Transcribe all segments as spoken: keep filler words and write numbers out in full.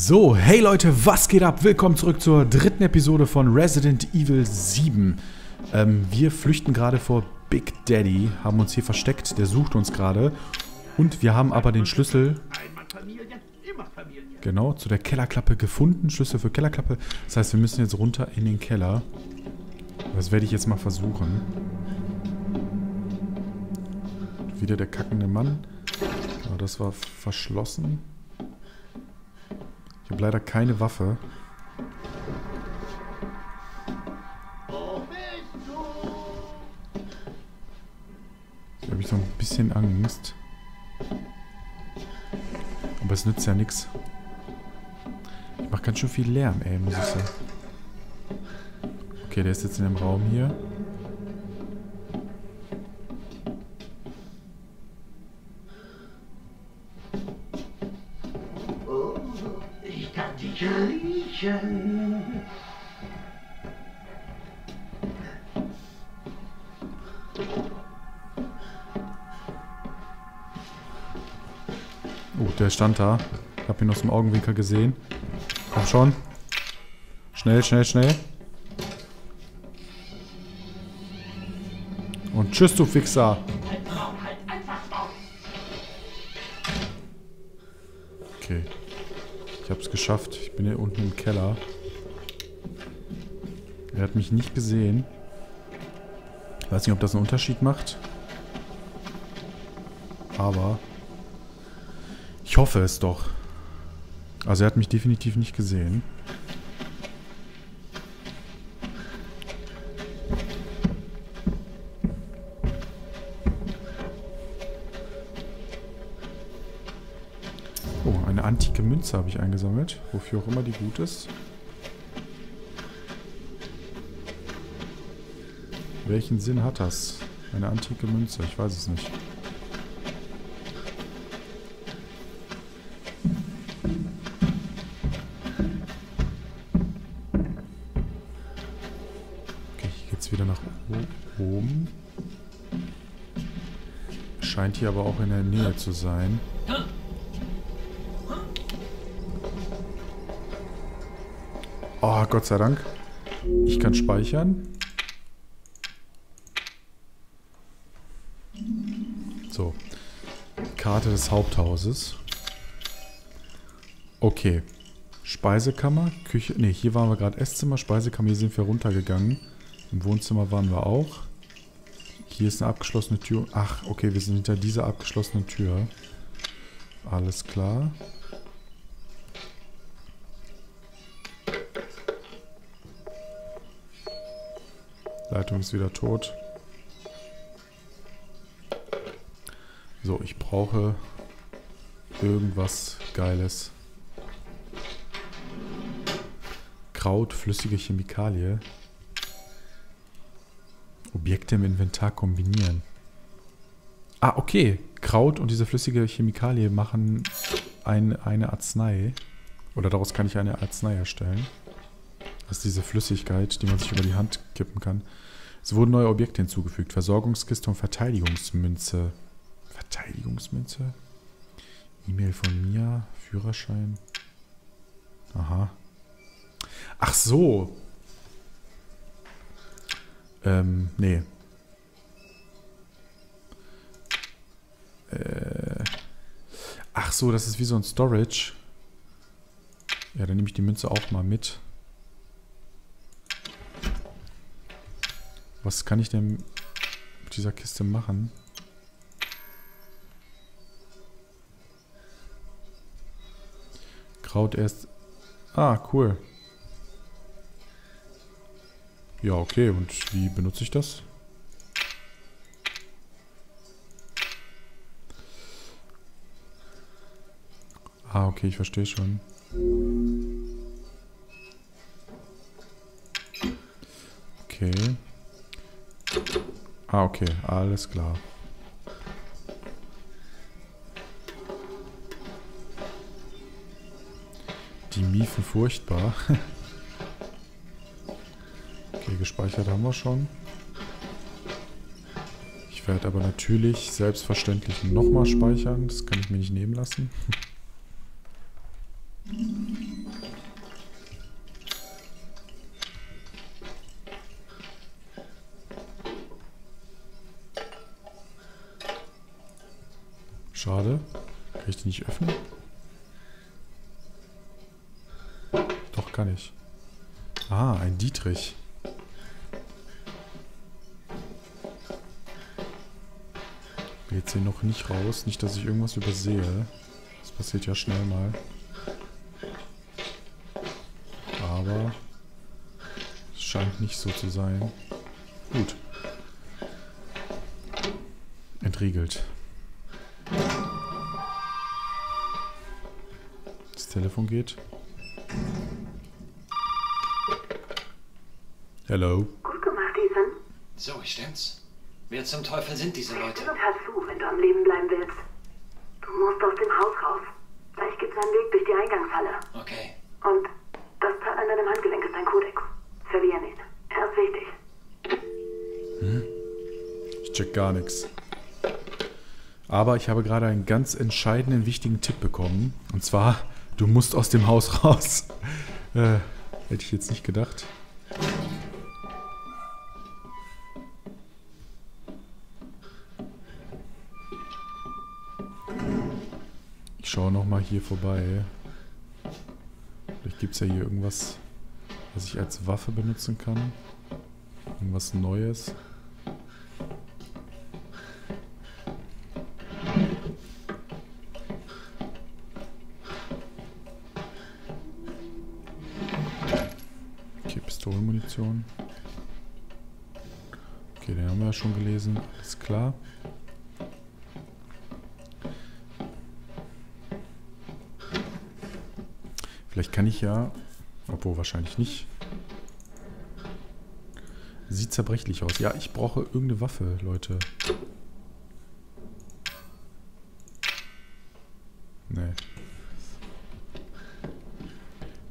So, hey Leute, was geht ab? Willkommen zurück zur dritten Episode von Resident Evil sieben. Ähm, wir flüchten gerade vor Big Daddy, haben uns hier versteckt, der sucht uns gerade. Und wir haben aber den Schlüssel, genau, zu der Kellerklappe gefunden, Schlüssel für Kellerklappe. Das heißt, wir müssen jetzt runter in den Keller. Das werde ich jetzt mal versuchen. Wieder der kackende Mann. Aber das war verschlossen. Ich habe leider keine Waffe. Da habe ich so ein bisschen Angst. Aber es nützt ja nichts. Ich mache ganz schön viel Lärm, ey, muss ich sagen. Okay, der ist jetzt in dem Raum hier. Oh, der stand da. Ich habe ihn aus dem Augenwinkel gesehen. Komm schon. Schnell, schnell, schnell. Und tschüss, du Fixer. Okay. Ich hab's geschafft. Ich bin hier unten im Keller. Er hat mich nicht gesehen. Ich weiß nicht, ob das einen Unterschied macht. Aber ich hoffe es doch. Also er hat mich definitiv nicht gesehen. Antike Münze habe ich eingesammelt, wofür auch immer die gut ist. Welchen Sinn hat das? Eine antike Münze, ich weiß es nicht. Okay, hier geht's wieder nach oben. Scheint hier aber auch in der Nähe zu sein. Oh, Gott sei Dank. Ich kann speichern. So. Karte des Haupthauses. Okay. Speisekammer, Küche. Ne, hier waren wir gerade Esszimmer, Speisekammer. Hier sind wir runtergegangen. Im Wohnzimmer waren wir auch. Hier ist eine abgeschlossene Tür. Ach, okay, wir sind hinter dieser abgeschlossenen Tür. Alles klar. Leitung ist wieder tot. So, ich brauche irgendwas Geiles. Kraut, flüssige Chemikalie. Objekte im Inventar kombinieren. Ah, okay. Kraut und diese flüssige Chemikalie machen ein, eine Arznei. Oder daraus kann ich eine Arznei erstellen. Das ist diese Flüssigkeit, die man sich über die Hand kippen kann. Es wurden neue Objekte hinzugefügt. Versorgungskiste und Verteidigungsmünze. Verteidigungsmünze? E-Mail von Mia, Führerschein. Aha. Ach so. Ähm, nee. Äh. Ach so, das ist wie so ein Storage. Ja, dann nehme ich die Münze auch mal mit. Was kann ich denn mit dieser Kiste machen? Kraut erst... Ah, cool. Ja, okay. Und wie benutze ich das? Ah, okay. Ich verstehe schon. Okay. Ah, okay, alles klar. Die miefen furchtbar. Okay, gespeichert haben wir schon. Ich werde aber natürlich selbstverständlich nochmal speichern. Das kann ich mir nicht nehmen lassen. Schade. Kann ich die nicht öffnen? Doch, kann ich. Ah, ein Dietrich. Ich bin jetzt hier noch nicht raus. Nicht, dass ich irgendwas übersehe. Das passiert ja schnell mal. Aber es scheint nicht so zu sein. Gut. Entriegelt. Das Telefon geht. Hello. Gut gemacht, Ethan. So, ich stimmt's. Wer zum Teufel sind diese Leute? Hör zu, wenn du am Leben bleiben willst. Du musst aus dem Haus raus. Gleich gibt's einen Weg durch die Eingangshalle. Okay. Und das Teil an deinem Handgelenk ist ein Kodex. Verlier ihn. Er ist wichtig. Hm. Ich check gar nichts. Aber ich habe gerade einen ganz entscheidenden, wichtigen Tipp bekommen. Und zwar, du musst aus dem Haus raus. äh, hätte ich jetzt nicht gedacht. Ich schaue nochmal hier vorbei. Vielleicht gibt es ja hier irgendwas, was ich als Waffe benutzen kann. Irgendwas Neues. Okay, Pistolenmunition. Okay, den haben wir ja schon gelesen. Alles klar. Vielleicht kann ich ja, obwohl wahrscheinlich nicht. Sieht zerbrechlich aus. Ja, ich brauche irgendeine Waffe, Leute. Nee.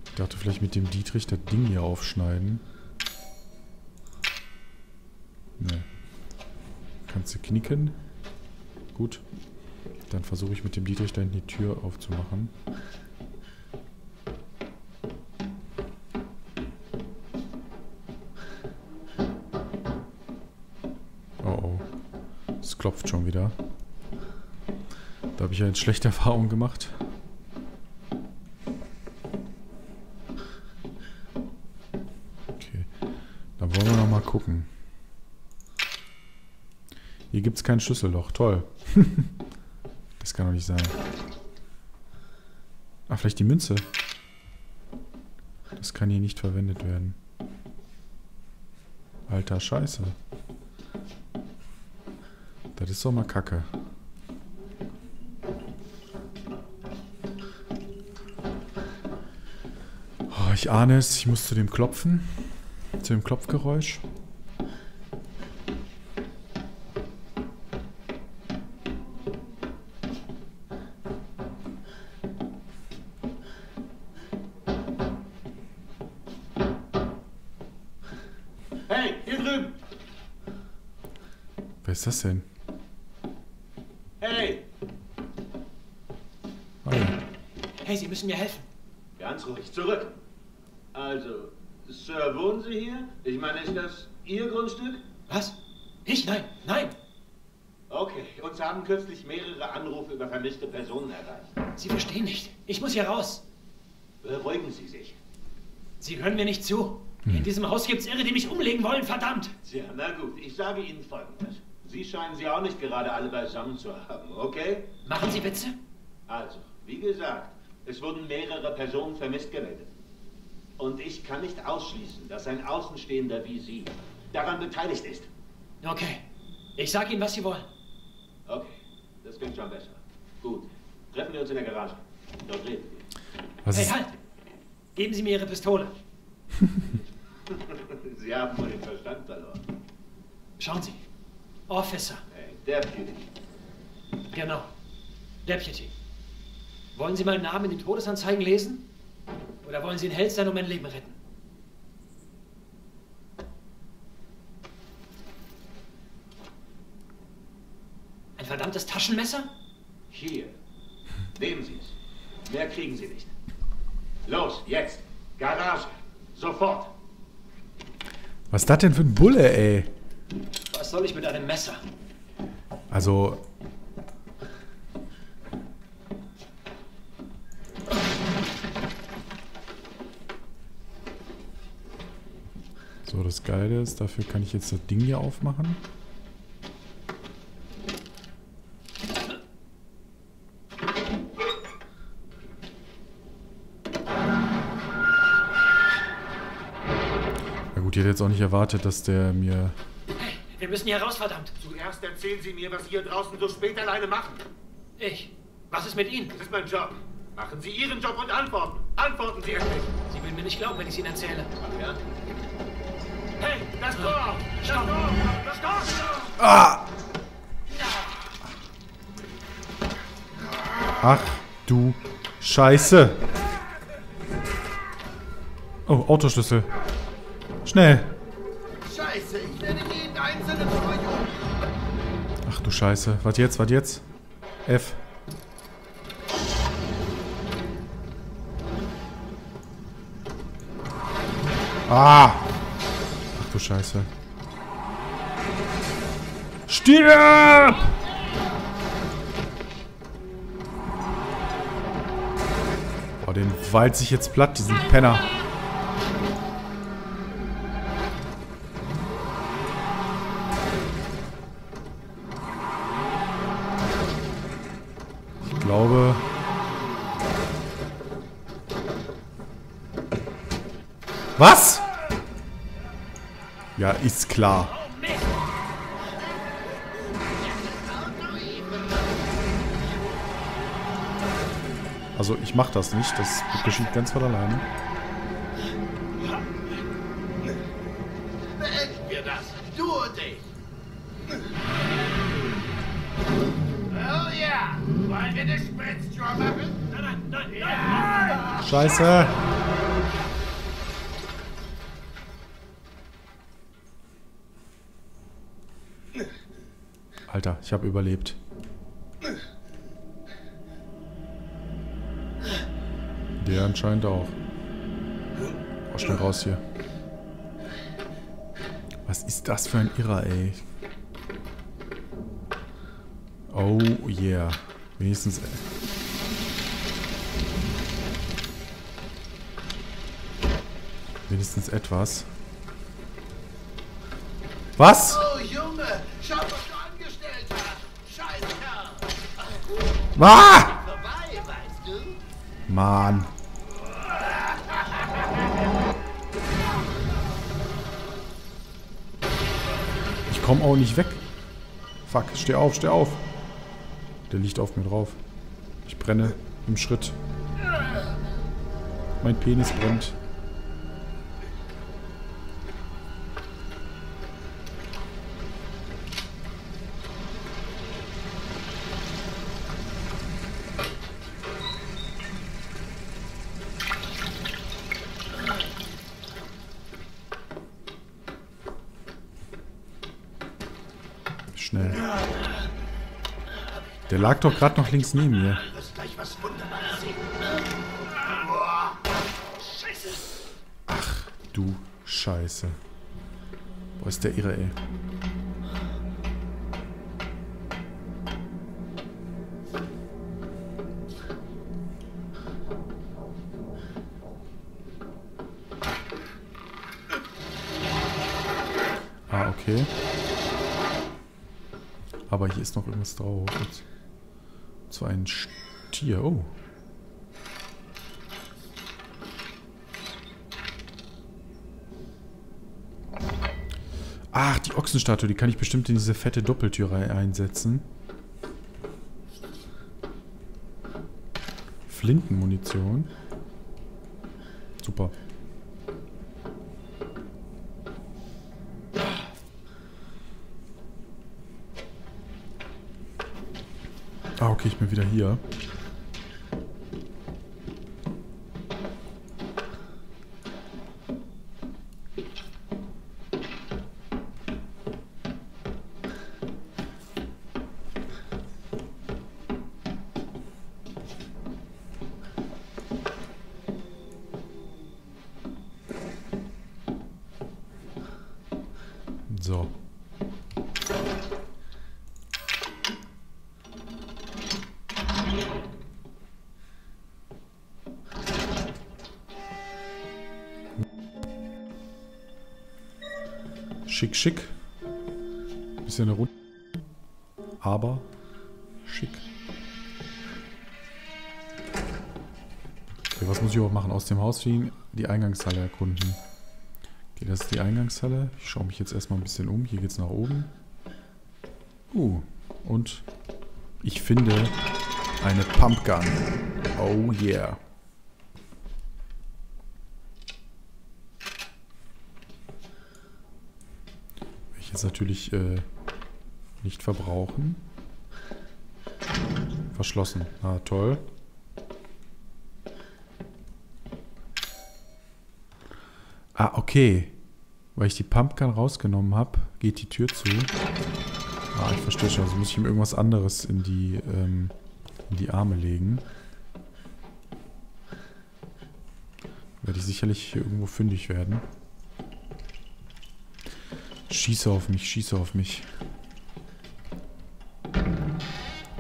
Ich dachte vielleicht mit dem Dietrich das Ding hier aufschneiden. Nee. Kannst du knicken? Gut. Dann versuche ich mit dem Dietrich da hinten die Tür aufzumachen. Klopft schon wieder. Da habe ich eine schlechte Erfahrung gemacht. Okay. Dann wollen wir noch mal gucken. Hier gibt es kein Schlüsselloch. Toll. Das kann doch nicht sein. Ah, vielleicht die Münze. Das kann hier nicht verwendet werden. Alter Scheiße. Das ist doch mal Kacke. Oh, ich ahne es, ich muss zu dem Klopfen. Zu dem Klopfgeräusch. Hey, hier drüben! Wer ist das denn? Sie müssen mir helfen. Ganz ruhig zurück. Also, Sir, wohnen Sie hier? Ich meine, ist das Ihr Grundstück? Was? Ich? Nein, nein. Okay, uns haben kürzlich mehrere Anrufe über vermisste Personen erreicht. Sie verstehen nicht. Ich muss hier raus. Beruhigen Sie sich. Sie hören mir nicht zu. Hm. In diesem Haus gibt's Irre, die mich umlegen wollen, verdammt. Tja, na gut, ich sage Ihnen Folgendes. Sie scheinen Sie auch nicht gerade alle beisammen zu haben, okay? Machen Sie Witze? Also, wie gesagt, es wurden mehrere Personen vermisst gemeldet. Und ich kann nicht ausschließen, dass ein Außenstehender wie Sie daran beteiligt ist. Okay. Ich sag Ihnen, was Sie wollen. Okay. Das klingt schon besser. Gut. Treffen wir uns in der Garage. Dort reden wir. Hey, halt! Geben Sie mir Ihre Pistole. Sie haben wohl den Verstand verloren. Schauen Sie. Officer. Hey, Deputy. Genau. Deputy. Wollen Sie meinen Namen in den Todesanzeigen lesen? Oder wollen Sie in Hell sein und mein Leben retten? Ein verdammtes Taschenmesser? Hier. Nehmen Sie es. Mehr kriegen Sie nicht. Los, jetzt. Garage. Sofort. Was ist das denn für ein Bulle, ey? Was soll ich mit einem Messer? Also... So, das Geile ist, dafür kann ich jetzt das Ding hier aufmachen. Ja gut, ich hätte jetzt auch nicht erwartet, dass der mir... Wir müssen hier raus, verdammt. Zuerst erzählen Sie mir, was Sie hier draußen so spät alleine machen. Ich? Was ist mit Ihnen? Das ist mein Job. Machen Sie Ihren Job und antworten. Antworten Sie endlich. Sie würden mir nicht glauben, wenn ich es Ihnen erzähle. Ach ja? Hey, das Tor! Ah. Das Tor! Das Tor! Ah! Ach du Scheiße! Oh, Autoschlüssel. Schnell! Scheiße, ich werde jeden einzelnen von euch um. Ach du Scheiße. Was jetzt? Was jetzt? F. Ah! Ach du Scheiße. Stirb! Oh, den walze ich jetzt platt, diesen Penner. Ich glaube... Was? Ja, ist klar. Also, ich mach das nicht. Das geschieht ganz von alleine. Beenden wir das. Du und ich. Oh ja. Wollen wir eine Spritztour machen? Nein, nein, nein, nein. Scheiße. Alter, ich habe überlebt. Der anscheinend auch. Oh, schnell raus hier. Was ist das für ein Irrer, ey? Oh yeah. Wenigstens... Wenigstens etwas. Was? Oh, Junge! Schau, was du angestellt hast! Scheiß Kerl! Ah! Vorbei, weißt du? Mann! Ich komme auch nicht weg. Fuck, steh auf, steh auf! Der liegt auf mir drauf. Ich brenne im Schritt. Mein Penis brennt. Schnell. Der lag doch gerade noch links neben mir. Ach du Scheiße. Boah, ist der irre, ey. Ah, okay. Aber hier ist noch irgendwas drauf. Und zwar ein Stier. Oh. Ach, die Ochsenstatue, die kann ich bestimmt in diese fette Doppeltür einsetzen. Flintenmunition. Super. Ah, okay, ich bin wieder hier. So. Schick, schick. Bisschen eine Runde. Aber schick. Okay, was muss ich überhaupt machen? Aus dem Haus fliegen, die Eingangshalle erkunden. Okay, das ist die Eingangshalle. Ich schaue mich jetzt erstmal ein bisschen um. Hier geht's nach oben. Uh, und ich finde eine Pumpgun. Oh yeah. Will ich jetzt natürlich äh, nicht verbrauchen. Verschlossen. Ah, toll. Ah, okay. Weil ich die Pumpgun rausgenommen habe, geht die Tür zu. Ah, ich verstehe schon. Also muss ich ihm irgendwas anderes in die, ähm, in die Arme legen. Werde ich sicherlich hier irgendwo fündig werden. Schieße auf mich, schieße auf mich.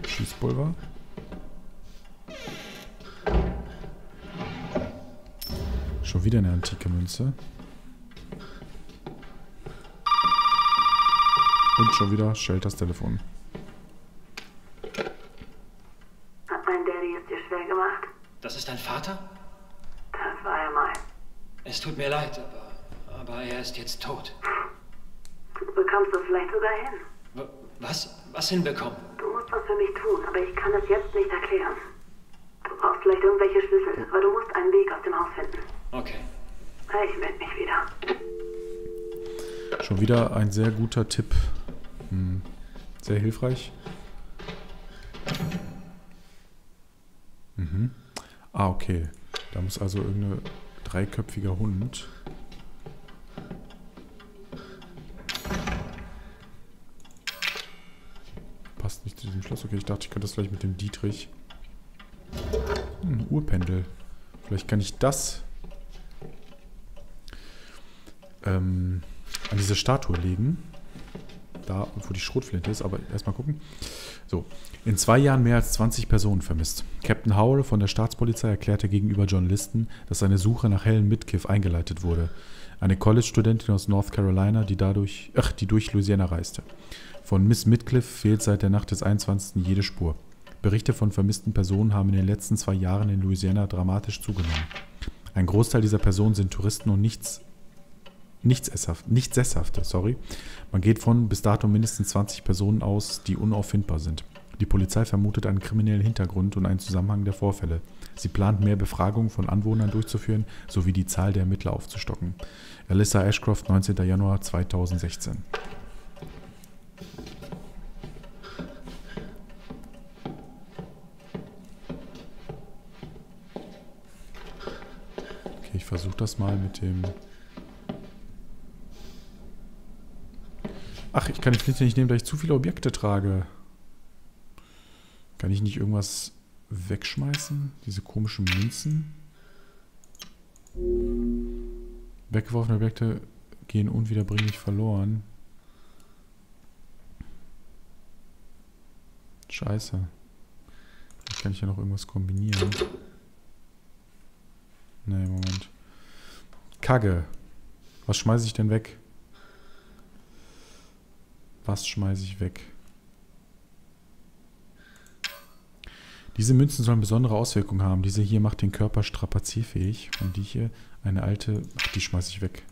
Schießpulver. Schon wieder eine antike Münze. Und schon wieder schellt das Telefon. Hat mein Daddy es dir schwer gemacht? Das ist dein Vater? Das war er mal. Es tut mir leid, aber, aber er ist jetzt tot. Du bekommst es vielleicht sogar hin. Was? Was hinbekommen? Du musst was für mich tun, aber ich kann es jetzt nicht erklären. Du brauchst vielleicht irgendwelche Schlüssel, aber du musst einen Weg aus dem Haus finden. Okay. Ich melde mich wieder. Schon wieder ein sehr guter Tipp. Hm. Sehr hilfreich. Mhm. Ah, okay. Da muss also irgendein dreiköpfiger Hund. Passt nicht zu diesem Schloss. Okay, ich dachte, ich könnte das vielleicht mit dem Dietrich. Hm, ein Uhrpendel. Vielleicht kann ich das ähm, an diese Statue legen. Da, wo die Schrotflinte ist, aber erstmal gucken. So. In zwei Jahren mehr als zwanzig Personen vermisst. Captain Howell von der Staatspolizei erklärte gegenüber Journalisten, dass eine Suche nach Helen Metcalf eingeleitet wurde. Eine College-Studentin aus North Carolina, die dadurch, ach, die durch Louisiana reiste. Von Miss Metcalf fehlt seit der Nacht des einundzwanzigsten jede Spur. Berichte von vermissten Personen haben in den letzten zwei Jahren in Louisiana dramatisch zugenommen. Ein Großteil dieser Personen sind Touristen und nichts Nichts, esshaft, nichts Sesshafte, sorry. Man geht von bis dato mindestens zwanzig Personen aus, die unauffindbar sind. Die Polizei vermutet einen kriminellen Hintergrund und einen Zusammenhang der Vorfälle. Sie plant, mehr Befragungen von Anwohnern durchzuführen, sowie die Zahl der Ermittler aufzustocken. Alyssa Ashcroft, neunzehnter Januar zweitausendsechzehn. Okay, ich versuche das mal mit dem... Ach, ich kann die Flinte nicht nehmen, da ich zu viele Objekte trage. Kann ich nicht irgendwas wegschmeißen? Diese komischen Münzen. Weggeworfene Objekte gehen unwiederbringlich verloren. Scheiße. Vielleicht kann ich ja noch irgendwas kombinieren. Nee, Moment. Kacke. Was schmeiße ich denn weg? Was schmeiße ich weg? Diese Münzen sollen besondere Auswirkungen haben. Diese hier macht den Körper strapazierfähig. Und die hier, eine alte... Ach, die schmeiße ich weg.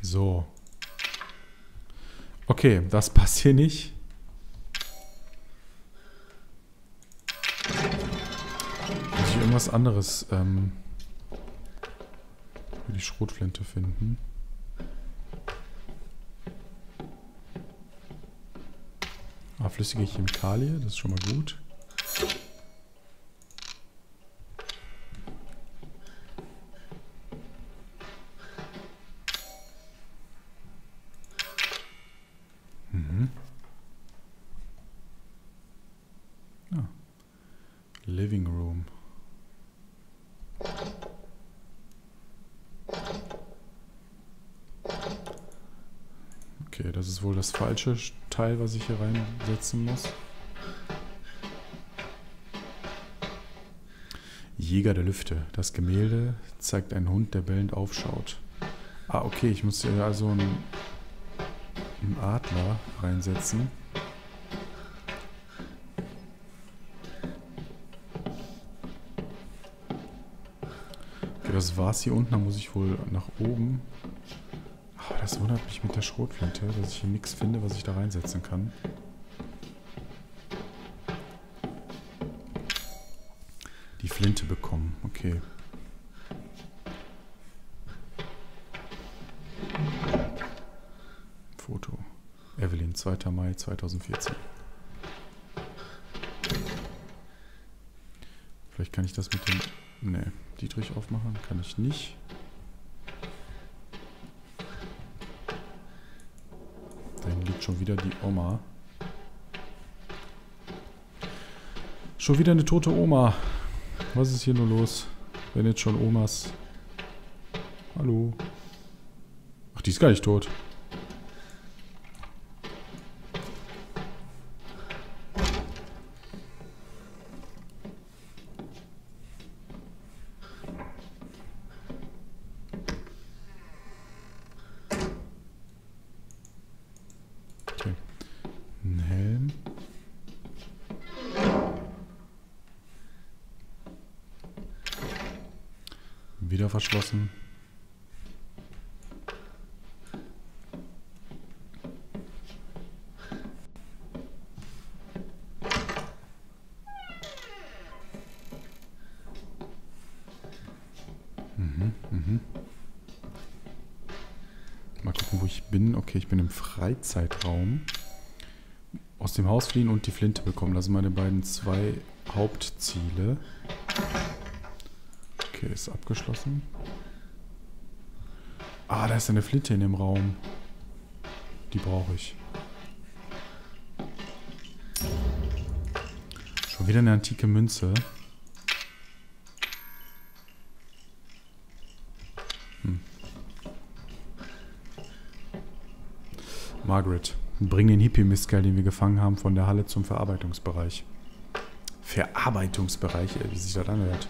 So. Okay, das passt hier nicht. Was anderes ähm, für die Schrotflinte finden. Ah, flüssige Chemikalie, das ist schon mal gut. Mhm. Ah. Living Room. Okay, das ist wohl das falsche Teil, was ich hier reinsetzen muss. Jäger der Lüfte. Das Gemälde zeigt einen Hund, der bellend aufschaut. Ah, okay, ich muss hier also einen, einen Adler reinsetzen. Okay, das war's hier unten. Da muss ich wohl nach oben. Aber das wundert mich mit der Schrotflinte, dass ich hier nichts finde, was ich da reinsetzen kann. Die Flinte bekommen, okay. Foto. Evelyn, zweiter Mai zweitausendvierzehn. Vielleicht kann ich das mit dem... Ne, Dietrich aufmachen kann ich nicht. Da liegt schon wieder die Oma. Schon wieder eine tote Oma. Was ist hier nur los? Wenn jetzt schon Omas... Hallo? Ach, die ist gar nicht tot. Okay. Ein Helm. Wieder verschlossen. Mhm, mhm. Mal gucken, wo ich bin. Okay, ich bin im Freizeitraum. Aus dem Haus fliehen und die Flinte bekommen. Das sind meine beiden zwei Hauptziele. Okay, ist abgeschlossen. Ah, da ist eine Flinte in dem Raum. Die brauche ich. Schon wieder eine antike Münze. Hm. Margaret, bring den Hippie-Mistkerl, den wir gefangen haben, von der Halle zum Verarbeitungsbereich. Verarbeitungsbereich, wie sich das anhört.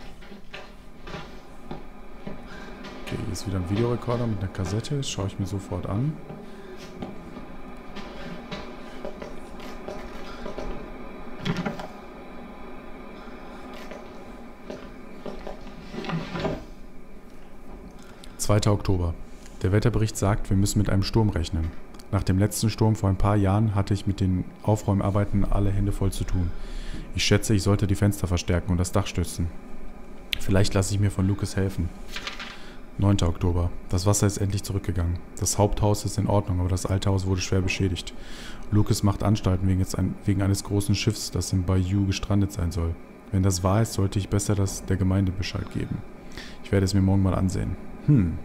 Okay, hier ist wieder ein Videorekorder mit einer Kassette. Das schaue ich mir sofort an. zweiter Oktober. Der Wetterbericht sagt, wir müssen mit einem Sturm rechnen. Nach dem letzten Sturm vor ein paar Jahren hatte ich mit den Aufräumarbeiten alle Hände voll zu tun. Ich schätze, ich sollte die Fenster verstärken und das Dach stützen. Vielleicht lasse ich mir von Lucas helfen. neunter Oktober. Das Wasser ist endlich zurückgegangen. Das Haupthaus ist in Ordnung, aber das alte Haus wurde schwer beschädigt. Lucas macht Anstalten wegen, jetzt ein, wegen eines großen Schiffs, das im Bayou gestrandet sein soll. Wenn das wahr ist, sollte ich besser das der Gemeinde Bescheid geben. Ich werde es mir morgen mal ansehen. Hm.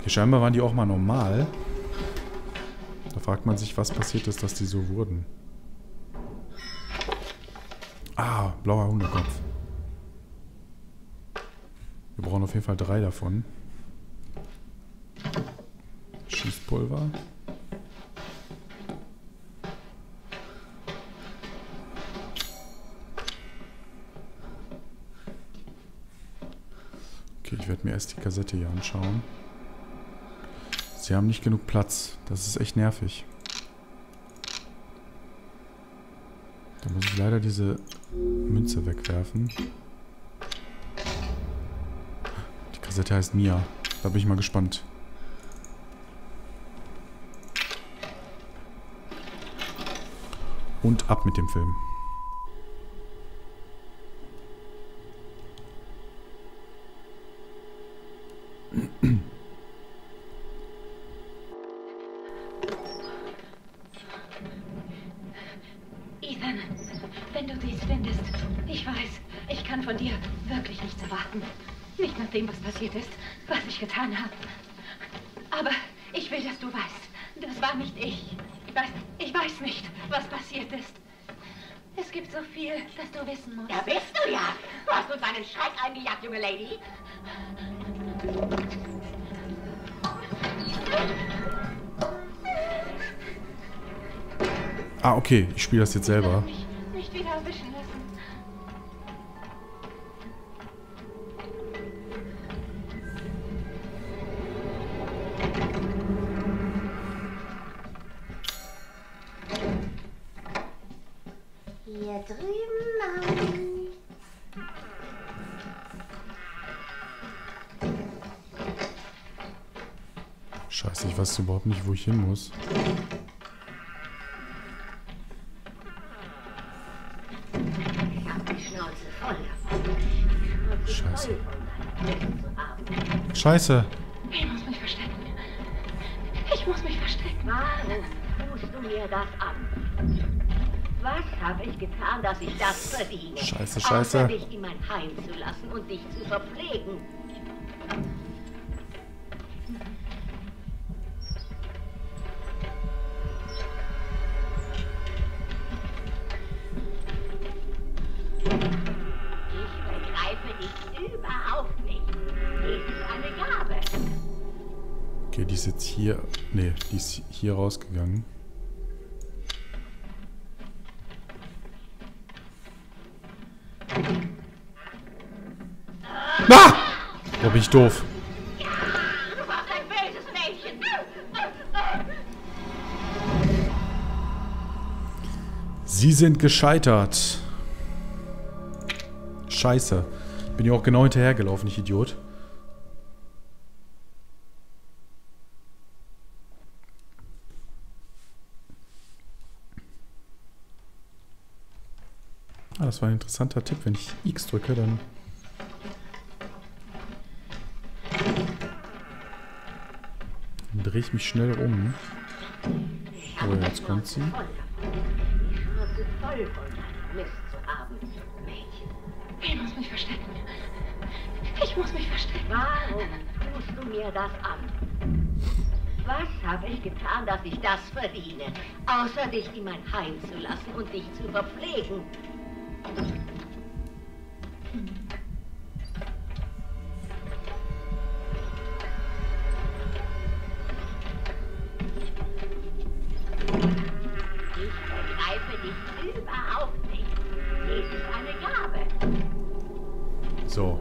Okay, scheinbar waren die auch mal normal. Da fragt man sich, was passiert ist, dass die so wurden. Ah, blauer Hundekopf. Wir brauchen auf jeden Fall drei davon. Schießpulver. Okay, ich werde mir erst die Kassette hier anschauen. Sie haben nicht genug Platz. Das ist echt nervig. Da muss ich leider diese Münze wegwerfen. Das heißt Mia. Da bin ich mal gespannt. Und ab mit dem Film. Ethan, wenn du dies findest, ich weiß, ich kann von dir wirklich nichts erwarten. Nicht nach dem, was passiert ist, was ich getan habe. Aber ich will, dass du weißt, das war nicht ich. Ich weiß, ich weiß nicht, was passiert ist. Es gibt so viel, das du wissen musst. Da bist du ja. Du hast uns einen Schreck eingejagt, junge Lady. Ah, okay. Ich spiele das jetzt selber. Ich will mich nicht wieder erwischen lassen. hier drüben an. Scheiße, ich weiß überhaupt nicht, wo ich hin muss. Ich hab die Schnauze voll. Scheiße. Scheiße. Ich muss mich verstecken. Ich muss mich verstecken. Mann, tust du mir das an? Was habe ich getan, dass ich das verdiene? Scheiße, scheiße. Außer dich in mein Heim zu lassen und dich zu verpflegen. Die ist jetzt hier... Nee, die ist hier rausgegangen. Ah! Da bin ich doof. Ja, du warst ein böses Mädchen. Sie sind gescheitert. Scheiße. Bin ja auch genau hinterhergelaufen, ich Idiot. Das war ein interessanter Tipp. Wenn ich X drücke, dann... dann drehe ich mich schnell um. Oh, jetzt kommt sie. Ich muss mich verstecken. Ich muss mich verstecken. Warum tust du mir das an? Was habe ich getan, dass ich das verdiene? Außer dich in mein Heim zu lassen und dich zu verpflegen. So.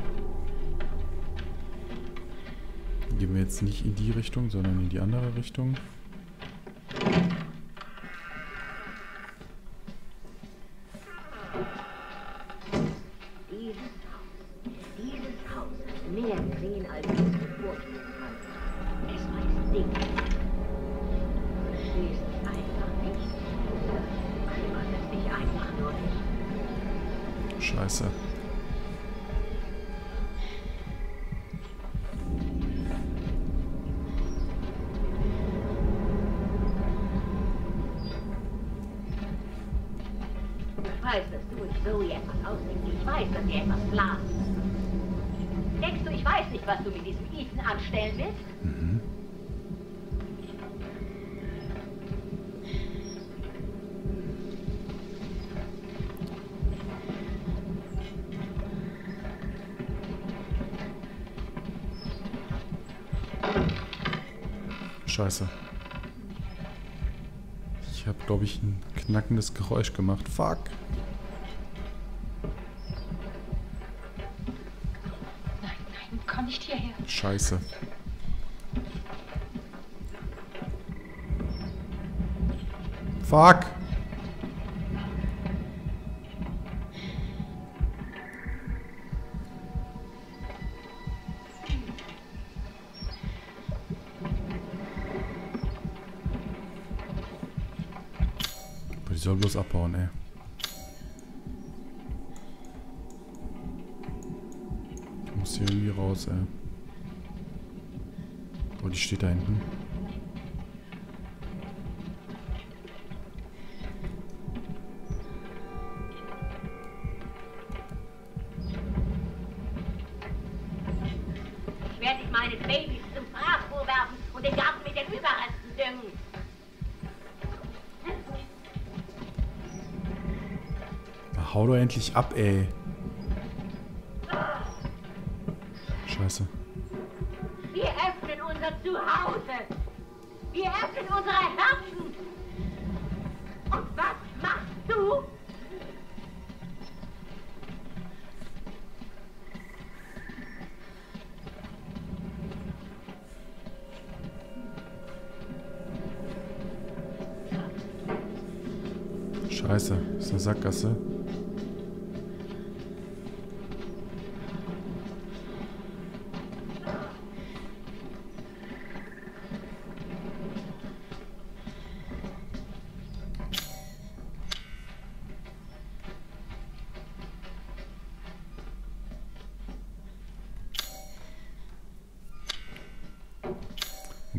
Gehen wir jetzt nicht in die Richtung, sondern in die andere Richtung. Dieses Haus, dieses Haus hat mehr Tränen als ich befürchtet habe. Es weiß nichts. Du verstehst es einfach nicht. Du kümmerst es dich einfach nur nicht. Scheiße. Was du mit diesem Ethan anstellen willst? Mhm. Scheiße. Ich habe, glaube ich, ein knackendes Geräusch gemacht. Fuck. Scheiße. Fuck. Ich soll bloß abbauen, ey. Ich muss hier irgendwie raus, ey. Oh, die steht da hinten. Ich werde dich meine Babys zum Fraßbohr werfen und den Garten mit den Überresten düngen. Na, hau doch endlich ab, ey. Scheiße. Zuhause. Wir öffnen unsere Herzen. Und was machst du? Scheiße, ist eine Sackgasse.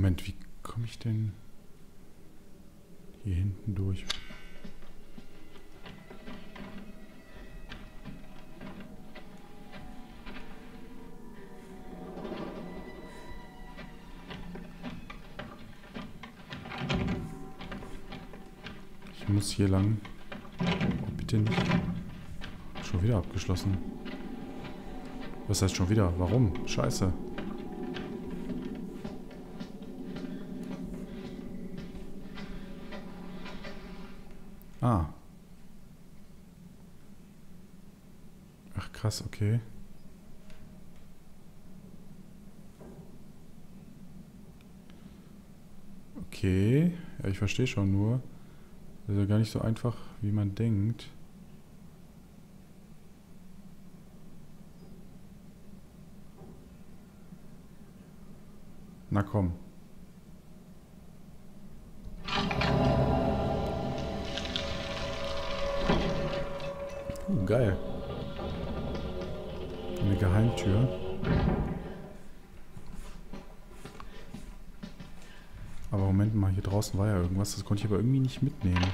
Moment, wie komme ich denn hier hinten durch? Ich muss hier lang. Oh, bitte nicht. Schon wieder abgeschlossen. Was heißt schon wieder? Warum? Scheiße. Ah. Ach krass, okay. Okay. Ja, ich verstehe schon nur. Das ist ja gar nicht so einfach, wie man denkt. Na komm. Uh, geil. Eine Geheimtür. Aber Moment mal, hier draußen war ja irgendwas, das konnte ich aber irgendwie nicht mitnehmen.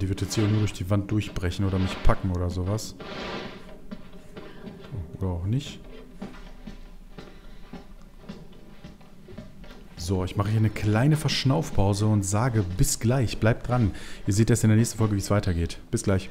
Die wird jetzt hier nur durch die Wand durchbrechen oder mich packen oder sowas. Oder auch nicht. So, ich mache hier eine kleine Verschnaufpause und sage bis gleich. Bleibt dran. Ihr seht erst in der nächsten Folge, wie es weitergeht. Bis gleich.